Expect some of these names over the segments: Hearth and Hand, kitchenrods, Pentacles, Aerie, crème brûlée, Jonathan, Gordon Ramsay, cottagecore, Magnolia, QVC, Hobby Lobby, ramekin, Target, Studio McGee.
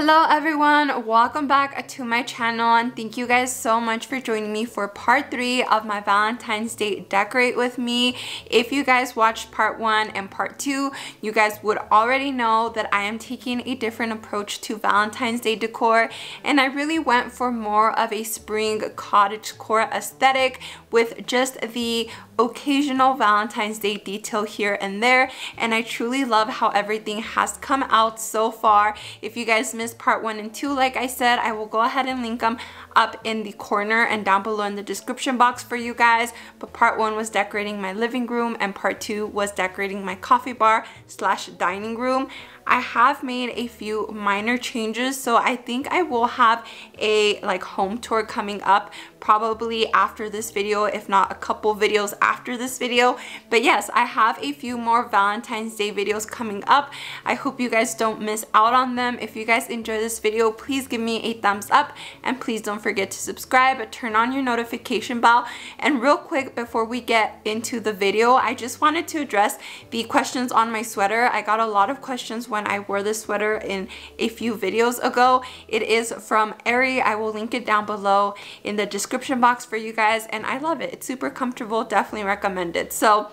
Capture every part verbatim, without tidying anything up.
Hello everyone, welcome back to my channel, and thank you guys so much for joining me for part three of my Valentine's Day Decorate With Me. If you guys watched part one and part two, you guys would already know that I am taking a different approach to Valentine's Day decor, and I really went for more of a spring cottagecore aesthetic with just the occasional Valentine's Day detail here and there, and I truly love how everything has come out so far. If you guys missed part one and two, like I said, I will go ahead and link them up in the corner and down below in the description box for you guys. But part one was decorating my living room and part two was decorating my coffee bar slash dining room. I have made a few minor changes, so I think I will have a like home tour coming up probably after this video, if not a couple videos after this video. But yes, I have a few more Valentine's Day videos coming up. I hope you guys don't miss out on them. If you guys enjoy this video, please give me a thumbs up and please don't forget to subscribe, turn on your notification bell. And real quick, before we get into the video, I just wanted to address the questions on my sweater. I got a lot of questions when When I wore this sweater in a few videos ago. It is from Aerie. I will link it down below in the description box for you guys, and I love it. It's super comfortable, definitely recommend it. So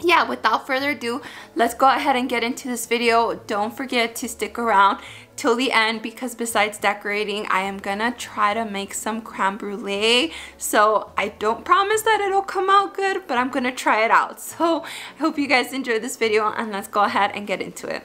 yeah, without further ado, let's go ahead and get into this video. Don't forget to stick around till the end, because besides decorating, I am gonna try to make some crème brûlée. So I don't promise that it'll come out good, but I'm gonna try it out. So I hope you guys enjoy this video, and let's go ahead and get into it.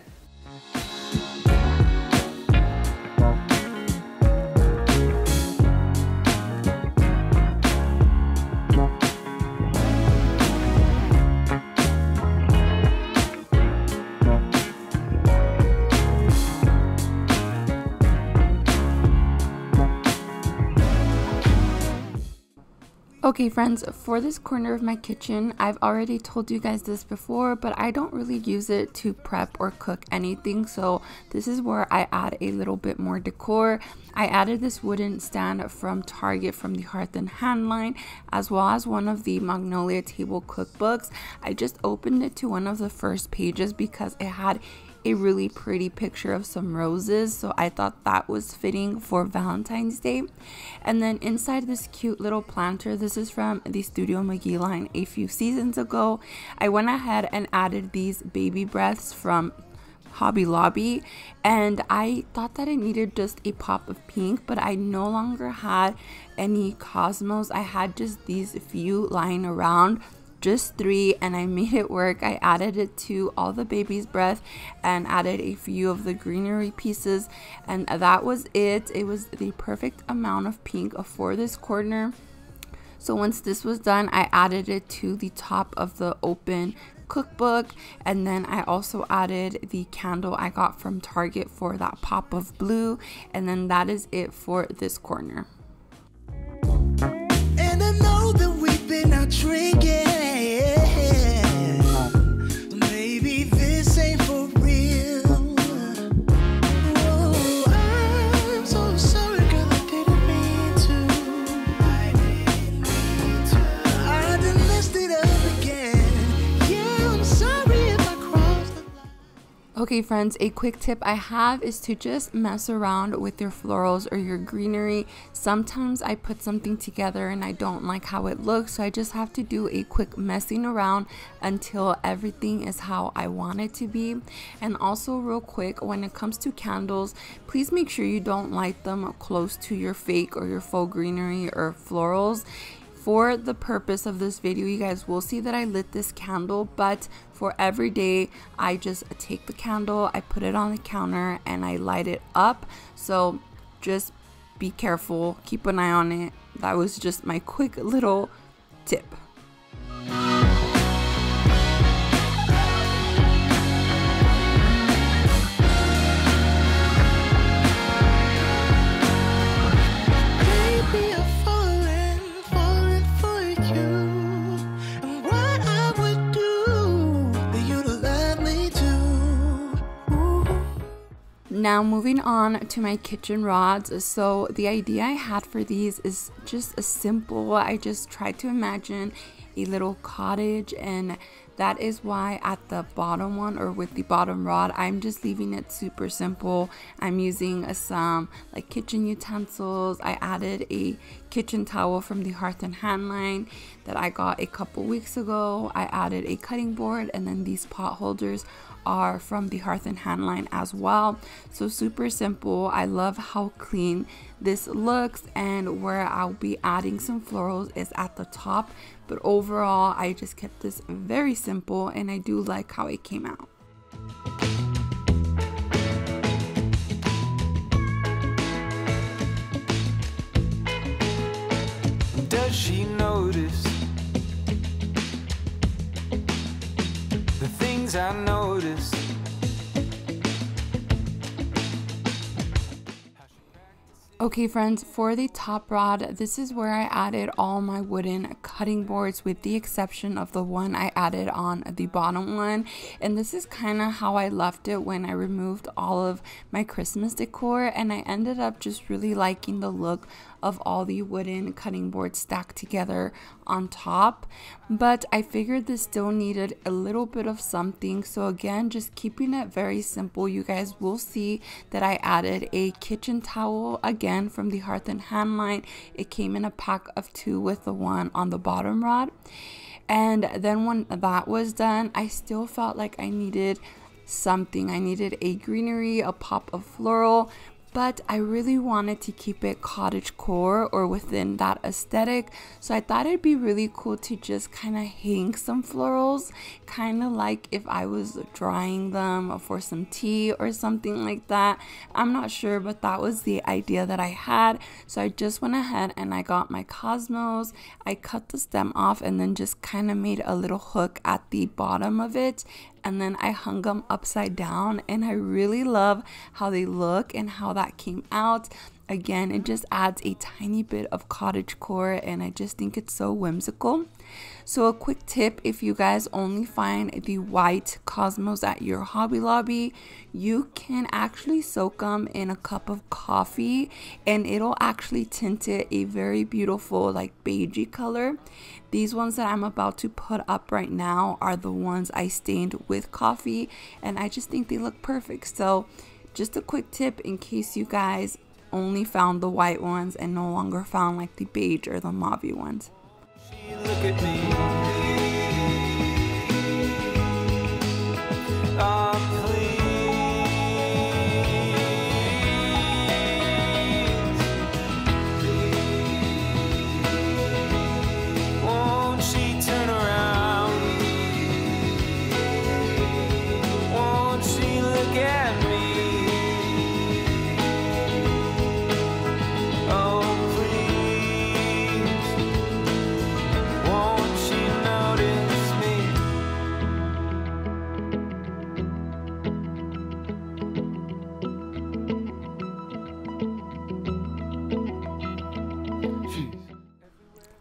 Okay friends, for this corner of my kitchen, I've already told you guys this before, but I don't really use it to prep or cook anything, so this is where I add a little bit more decor. I added this wooden stand from Target from the Hearth and Hand line, as well as one of the Magnolia table cookbooks. I just opened it to one of the first pages because it had a really pretty picture of some roses, so I thought that was fitting for Valentine's Day. And then inside this cute little planter, this is from the Studio McGee line a few seasons ago, I went ahead and added these baby breaths from Hobby Lobby, and I thought that it needed just a pop of pink, but I no longer had any cosmos. I had just these few lying around, just three, and I made it work. I added it to all the baby's breath and added a few of the greenery pieces, and that was it. It was the perfect amount of pink for this corner. So once this was done, I added it to the top of the open cookbook, and then I also added the candle I got from Target for that pop of blue, and then that is it for this corner. And I know that we've been out drinking. Okay friends, a quick tip I have is to just mess around with your florals or your greenery. Sometimes I put something together and I don't like how it looks, so I just have to do a quick messing around until everything is how I want it to be. And also real quick, when it comes to candles, please make sure you don't light them close to your fake or your faux greenery or florals. For the purpose of this video, you guys will see that I lit this candle, but for every day, I just take the candle, I put it on the counter, and I light it up. So just be careful, keep an eye on it. That was just my quick little tip. Now moving on to my kitchen rods. So the idea I had for these is just a simple, I just tried to imagine a little cottage and That is why at the bottom one, or with the bottom rod, I'm just leaving it super simple. I'm using some like kitchen utensils. I added a kitchen towel from the Hearth and Hand line that I got a couple weeks ago. I added a cutting board, and then these pot holders are from the Hearth and Hand line as well. So super simple. I love how clean this looks, and where I'll be adding some florals is at the top, but overall I just kept this very simple, and I do like how it came out. Does she notice the things I notice? Okay friends, for the top rod, this is where I added all my wooden cutting boards, with the exception of the one I added on the bottom one. And this is kind of how I left it when I removed all of my Christmas decor, and I ended up just really liking the look of all the wooden cutting boards stacked together on top. But I figured this still needed a little bit of something, so again, just keeping it very simple. You guys will see that I added a kitchen towel again from the Hearth and Hand line. It came in a pack of two with the one on the bottom rod. And then when that was done, I still felt like I needed something. I needed a greenery, a pop of floral, but I really wanted to keep it cottagecore, or within that aesthetic. So I thought it'd be really cool to just kind of hang some florals, kind of like if I was drying them for some tea or something like that. I'm not sure, but that was the idea that I had. So I just went ahead and I got my cosmos. I cut the stem off and then just kind of made a little hook at the bottom of it, and then I hung them upside down, and I really love how they look and how that came out. Again, it just adds a tiny bit of cottagecore, and I just think it's so whimsical. So a quick tip, if you guys only find the white cosmos at your Hobby Lobby, you can actually soak them in a cup of coffee, and it'll actually tint it a very beautiful like beigey color. These ones that I'm about to put up right now are the ones I stained with coffee, and I just think they look perfect. So just a quick tip in case you guys only found the white ones and no longer found like the beige or the mauve ones. She look at me. Oh, please. Please. Won't she turn around? Won't she look at me?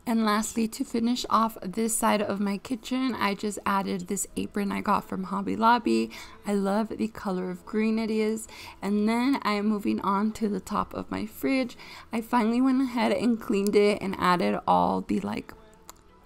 And lastly, to finish off this side of my kitchen, I just added this apron I got from Hobby Lobby. I love the color of green it is. And then I am moving on to the top of my fridge. I finally went ahead and cleaned it and added all the like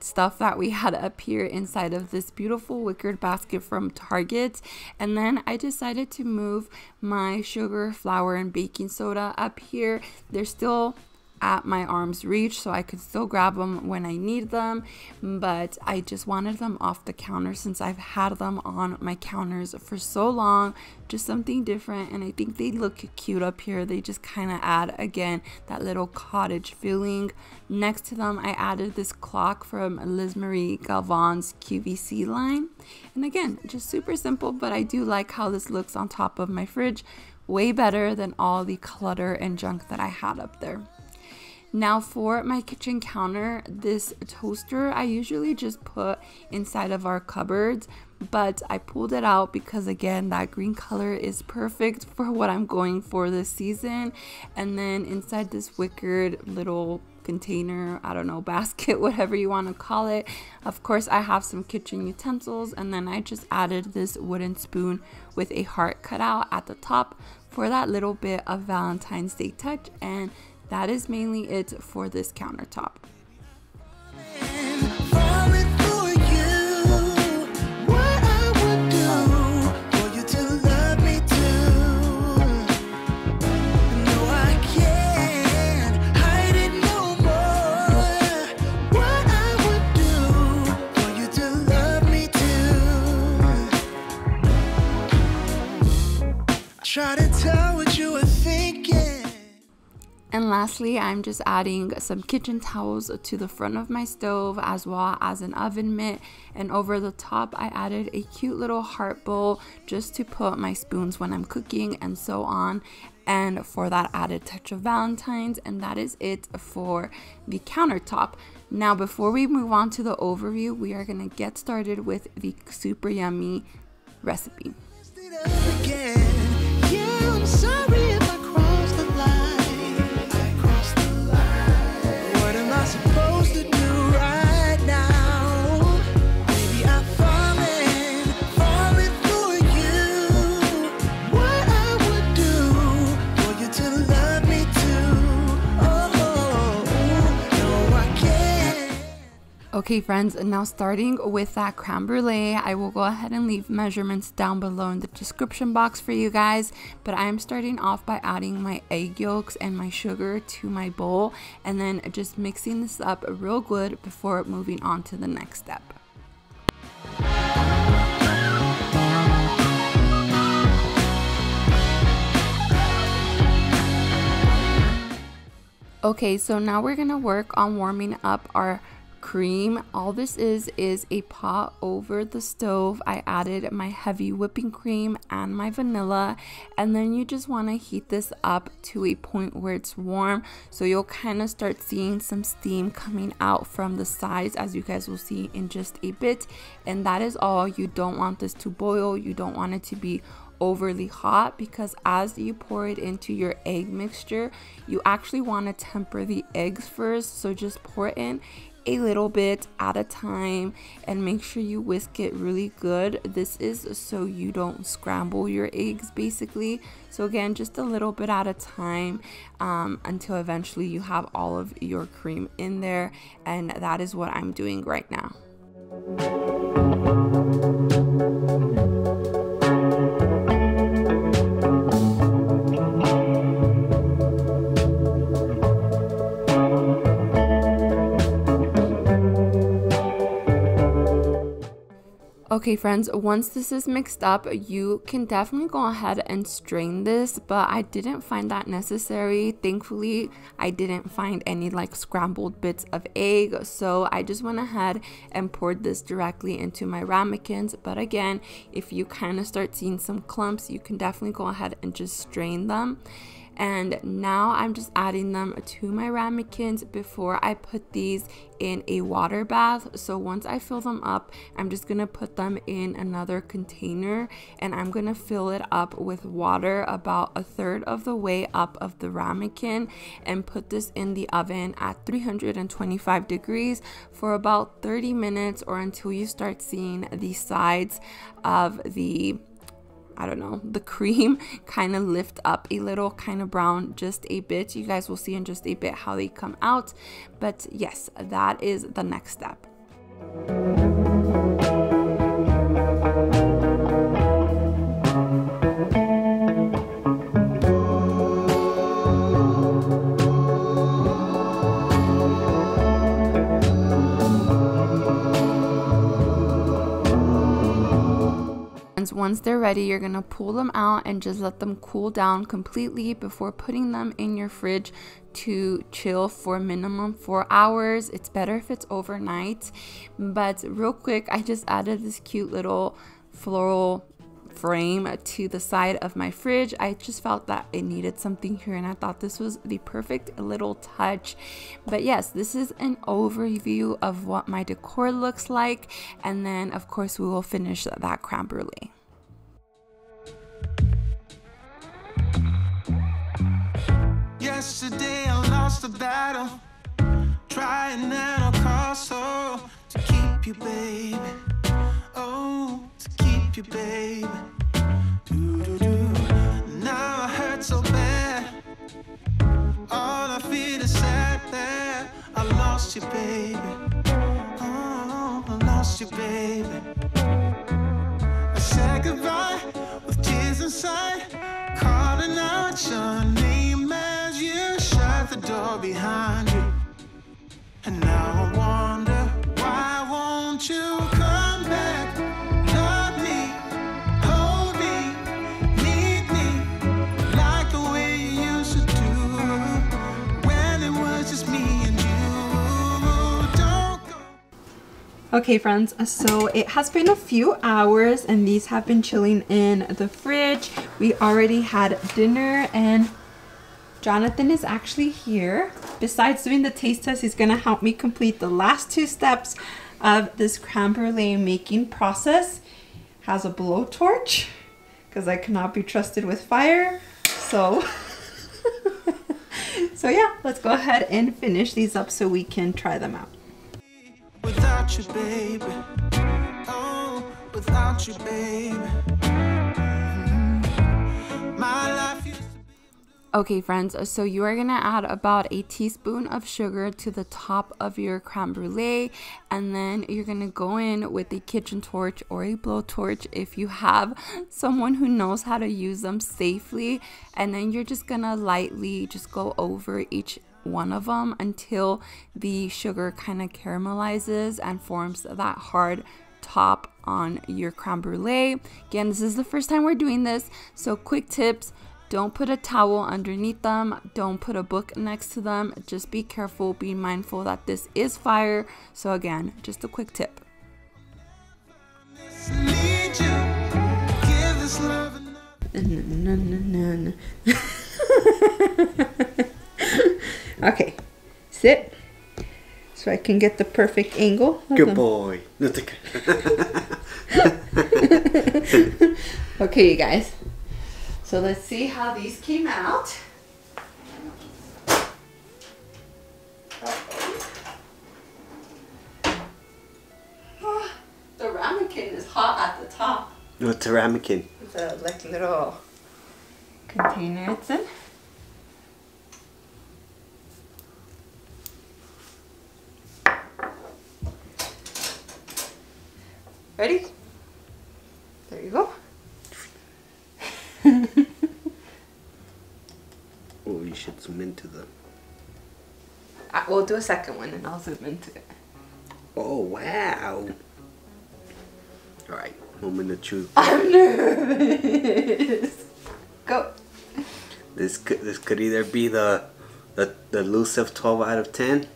stuff that we had up here inside of this beautiful wickered basket from Target. And then I decided to move my sugar, flour, and baking soda up here. They're still at my arm's reach, so I could still grab them when I need them, but I just wanted them off the counter since I've had them on my counters for so long. Just something different, and I think they look cute up here. They just kind of add again that little cottage feeling. Next to them, I added this clock from Liz Marie Galvan's Q V C line, and again, just super simple, but I do like how this looks on top of my fridge. Way better than all the clutter and junk that I had up there. Now for my kitchen counter, this toaster I usually just put inside of our cupboards, but I pulled it out because again, that green color is perfect for what I'm going for this season. And then inside this wickered little container, I don't know, basket, whatever you want to call it, of course I have some kitchen utensils, and then I just added this wooden spoon with a heart cut out at the top for that little bit of Valentine's Day touch, and that is mainly it for this countertop. And lastly, I'm just adding some kitchen towels to the front of my stove as well as an oven mitt, and over the top I added a cute little heart bowl just to put my spoons when I'm cooking and so on, and for that added touch of Valentine's. And that is it for the countertop. Now before we move on to the overview, we are going to get started with the super yummy recipe. Okay friends, now starting with that crème brûlée, I will go ahead and leave measurements down below in the description box for you guys, but I'm starting off by adding my egg yolks and my sugar to my bowl and then just mixing this up real good before moving on to the next step. Okay, so now we're gonna work on warming up our cream. All this is is a pot over the stove. I added my heavy whipping cream and my vanilla, and then you just want to heat this up to a point where it's warm, so you'll kind of start seeing some steam coming out from the sides, as you guys will see in just a bit. And that is all. You don't want this to boil, you don't want it to be overly hot, because as you pour it into your egg mixture, you actually want to temper the eggs first, so just pour it in a little bit at a time and make sure you whisk it really good. This is so you don't scramble your eggs basically. So again, just a little bit at a time um, until eventually you have all of your cream in there, and that is what I'm doing right now. Okay friends, once this is mixed up, you can definitely go ahead and strain this, but I didn't find that necessary. Thankfully, I didn't find any like scrambled bits of egg, so I just went ahead and poured this directly into my ramekins. But again, if you kind of start seeing some clumps, you can definitely go ahead and just strain them. And now I'm just adding them to my ramekins before I put these in a water bath. So once I fill them up, I'm just gonna put them in another container, and I'm gonna fill it up with water about a third of the way up of the ramekin, and put this in the oven at three hundred twenty-five degrees for about thirty minutes, or until you start seeing the sides of the I don't know, the cream kind of lift up a little, kind of brown just a bit. You guys will see in just a bit how they come out. But yes, that is the next step. Once they're ready, you're gonna pull them out and just let them cool down completely before putting them in your fridge to chill for minimum four hours. It's better if it's overnight. But real quick, I just added this cute little floral frame to the side of my fridge. I just felt that it needed something here, and I thought this was the perfect little touch. But yes, this is an overview of what my decor looks like, and then of course we will finish that crème brûlée. Yesterday I lost the battle, trying at all costs, oh, to keep you, baby. Oh, to keep you, baby. Do, do, do. Now I hurt so bad, all I feel is sad that I lost you, baby. Oh, I lost you, baby. I said goodbye with tears inside, calling out your name as you shut the door behind you. And now I wonder, why won't you come back? Love me, hold me, need me, like the way you used to do. Okay friends, so it has been a few hours and these have been chilling in the fridge. We already had dinner and Jonathan is actually here. Besides doing the taste test, he's gonna help me complete the last two steps of this crème brûlée making process. Has a blowtorch because I cannot be trusted with fire. So so yeah, let's go ahead and finish these up so we can try them out. Without you, baby. Oh, without you, baby. Mm-hmm. My life used to be... Okay, friends, so you are going to add about a teaspoon of sugar to the top of your crème brûlée, and then you're going to go in with a kitchen torch or a blowtorch if you have someone who knows how to use them safely, and then you're just going to lightly just go over each one of them until the sugar kind of caramelizes and forms that hard top on your crème brûlée. Again, this is the first time we're doing this, so quick tips: don't put a towel underneath them, don't put a book next to them, just be careful, be mindful that this is fire. So again, just a quick tip. Okay, sit so I can get the perfect angle. Hold Good on. boy. Okay, you guys. So let's see how these came out. Oh, the ramekin is hot at the top. What's a ramekin? It's a like little container it's in. Ready? There you go. Oh, you should zoom into them. Uh, we'll do a second one and I'll zoom into it. Oh, wow. Alright, moment of truth. I'm nervous. Go. This could, this could either be the, the, the elusive twelve out of ten.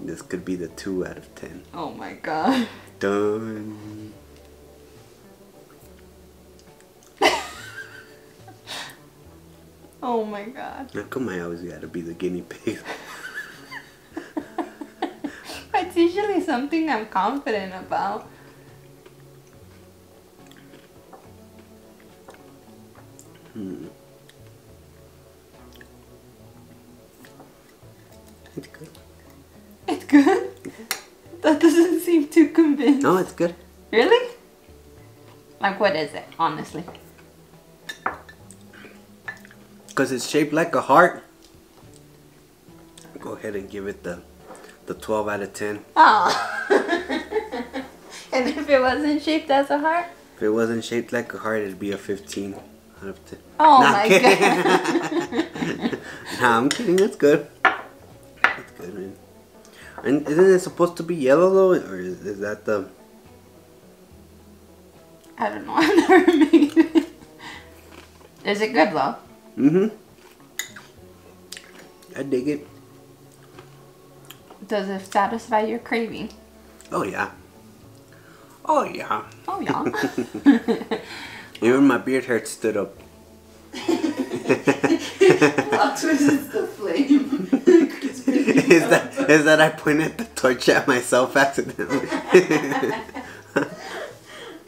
This could be the two out of ten. Oh my god. Done. Oh my god. How come I always gotta be the guinea pig? It's usually something I'm confident about. Hmm. It's good. It's good? That doesn't seem too convinced. No, it's good. Really? Like, what is it, honestly? Because it's shaped like a heart. Go ahead and give it the the twelve out of ten. Oh. And if it wasn't shaped as a heart? If it wasn't shaped like a heart, it'd be a fifteen out of ten. Oh nah, my god. Nah, I'm kidding. That's good. That's good, man. And isn't it supposed to be yellow though, or is, is that the... I don't know, I've never made it. Is it good though? Mm-hmm. I dig it. Does it satisfy your craving? Oh yeah. Oh yeah. Oh yeah. Even my beard hair stood up. Plot twist is the flame. Is that, is that I pointed the torch at myself accidentally?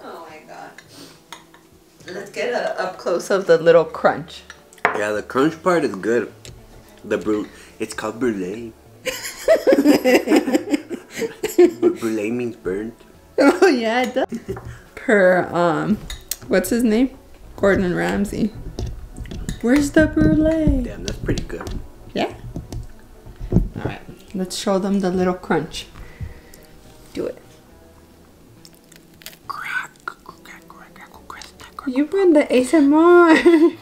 Oh my god. Let's get a, up close of the little crunch. Yeah, the crunch part is good. The brûlée, it's called brûlée. Brûlée means burnt. Oh yeah, it does. Per, um, what's his name? Gordon Ramsay. Where's the brûlée? Damn, that's pretty good. Yeah? Alright, let's show them the little crunch. Do it. You brought the A S M R! Fail!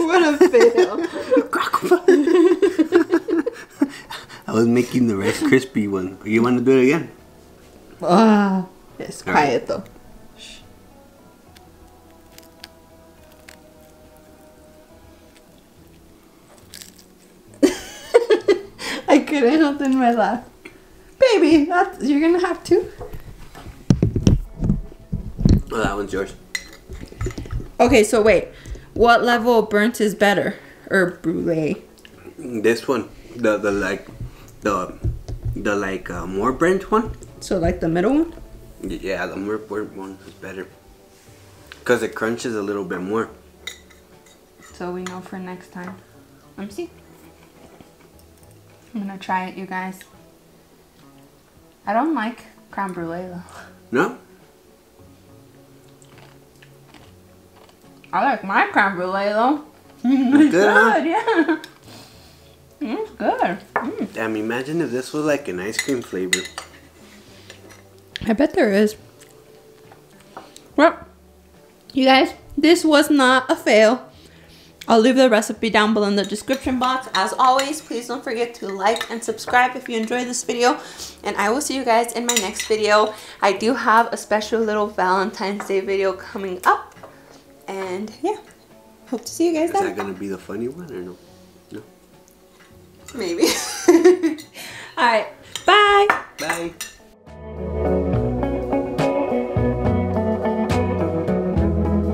What a fail! I was making the Rice Krispie one. You want to do it again? Ah, it's quiet though. could help in my lap. Baby, that's, you're gonna have to. Oh, that one's yours. Okay, so wait. What level of burnt is better? Or brulee? This one. The, the like, the, the like uh, more burnt one. So like the middle one? Yeah, the more burnt one is better. Because it crunches a little bit more. So we know for next time. Let me see. I'm gonna try it, you guys. I don't like crème brûlée though. No? I like my crème brûlée though. It's good, good, yeah. It's good. Mm. Damn, imagine if this was like an ice cream flavor. I bet there is. Well, you guys, this was not a fail. I'll leave the recipe down below in the description box. As always, please don't forget to like and subscribe if you enjoyed this video. And I will see you guys in my next video. I do have a special little Valentine's Day video coming up. And yeah, hope to see you guys then. Is that going to be the funny one or no? No? Maybe. Alright, bye! Bye!